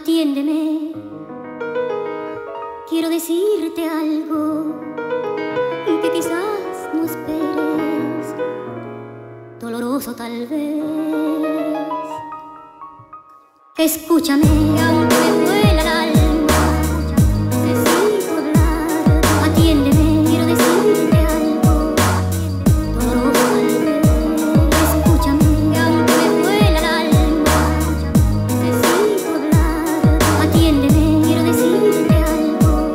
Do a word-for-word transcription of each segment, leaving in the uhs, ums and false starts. Atiéndeme, quiero decirte algo que quizás no esperes, doloroso tal vez. Escúchame, aunque me duela el alma, necesito hablar. Atiéndeme, quiero decirte algo doloroso tal vez. Escúchame, aunque me duela el alma, necesito hablar. Atiéndeme, quiero decirte algo.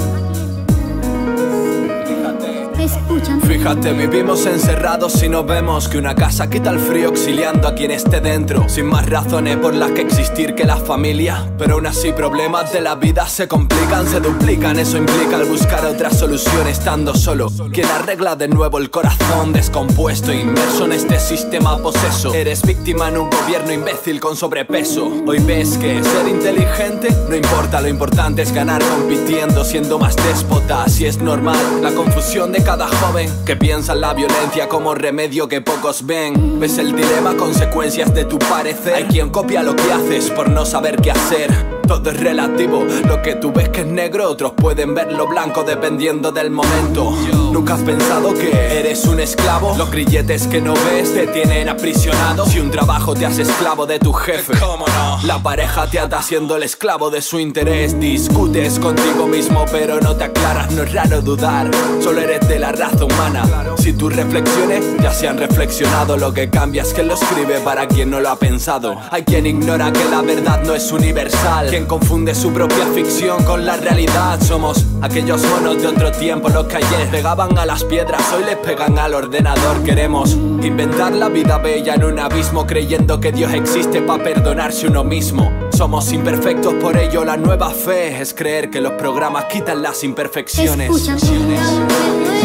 Fíjate, escúchame. Fíjate, vivimos encerrados y no vemos que una casa quita el frío auxiliando a quien esté dentro. Sin más razones por las que existir que la familia, pero aún así problemas de la vida se complican, se duplican. Eso implica el buscar otra solución estando solo, quien arregla de nuevo el corazón descompuesto, inmerso en este sistema poseso. Eres víctima en un gobierno imbécil con sobrepeso. Hoy ves que ser inteligente no importa, lo importante es ganar compitiendo, siendo más déspota. Si es normal la confusión de cada joven que piensa en la violencia como remedio que pocos ven. Ves el dilema, consecuencias de tu parecer. Hay quien copia lo que haces por no saber qué hacer. Todo es relativo, lo que tú ves que es negro otros pueden verlo blanco dependiendo del momento. ¿Nunca has pensado que eres un esclavo? Los grilletes que no ves te tienen aprisionado. Si un trabajo te hace esclavo de tu jefe, ¿cómo no? La pareja te ata siendo el esclavo de su interés. Discutes contigo mismo pero no te aclaras, no es raro dudar, solo eres de la raza humana. Si tus reflexiones ya se han reflexionado, lo que cambia es que lo escribe para quien no lo ha pensado. Hay quien ignora que la verdad no es universal, quien confunde su propia ficción con la realidad. Somos aquellos monos de otro tiempo, los que ayer pegaban a las piedras, hoy les pegan al ordenador. Queremos inventar la vida bella en un abismo, creyendo que Dios existe para perdonarse uno mismo. Somos imperfectos, por ello la nueva fe es creer que los programas quitan las imperfecciones. Escúchame,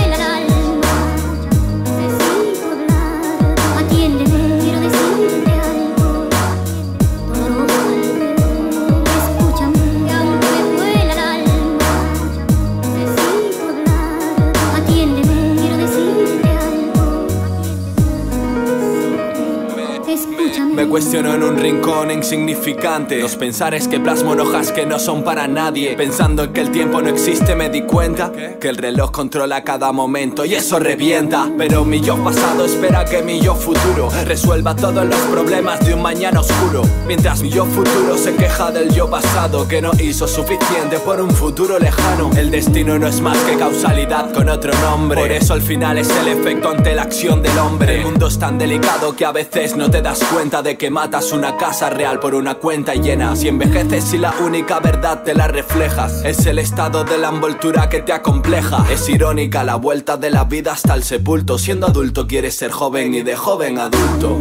me cuestiono en un rincón insignificante, los pensares que plasmo en hojas que no son para nadie. Pensando en que el tiempo no existe me di cuenta que el reloj controla cada momento y eso revienta. Pero mi yo pasado espera que mi yo futuro resuelva todos los problemas de un mañana oscuro, mientras mi yo futuro se queja del yo pasado que no hizo suficiente por un futuro lejano. El destino no es más que causalidad con otro nombre, por eso al final es el efecto ante la acción del hombre. El mundo es tan delicado que a veces no te das cuenta de que matas una casa real por una cuenta llena. Si envejeces y la única verdad te la reflejas, es el estado de la envoltura que te acompleja. Es irónica la vuelta de la vida hasta el sepulcro. Siendo adulto quieres ser joven y de joven adulto.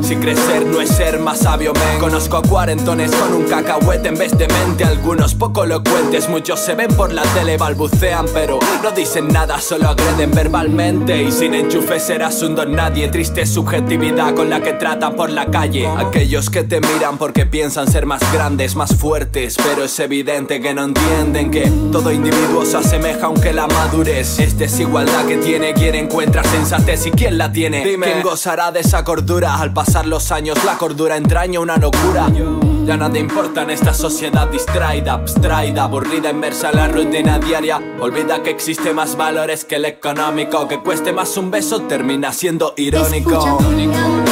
Si crecer no es ser más sabio, men. Conozco a cuarentones con un cacahuete en vez de mente. Algunos poco elocuentes, muchos se ven por la tele, balbucean pero no dicen nada, solo agreden verbalmente. Y sin enchufe serás un don nadie. Triste subjetividad con la que tratan por la calle aquellos que te miran porque piensan ser más grandes, más fuertes. Pero es evidente que no entienden que todo individuo se asemeja aunque la madurez es desigualdad que tiene quien encuentra sensatez. ¿Y quién la tiene? Dime. ¿Quién gozará de esa cordura? Al pasar los años la cordura entraña una locura. Ya nada importa en esta sociedad distraída, abstraída, aburrida, inmersa en la rutina diaria. Olvida que existe más valores que el económico, que cueste más un beso termina siendo irónico.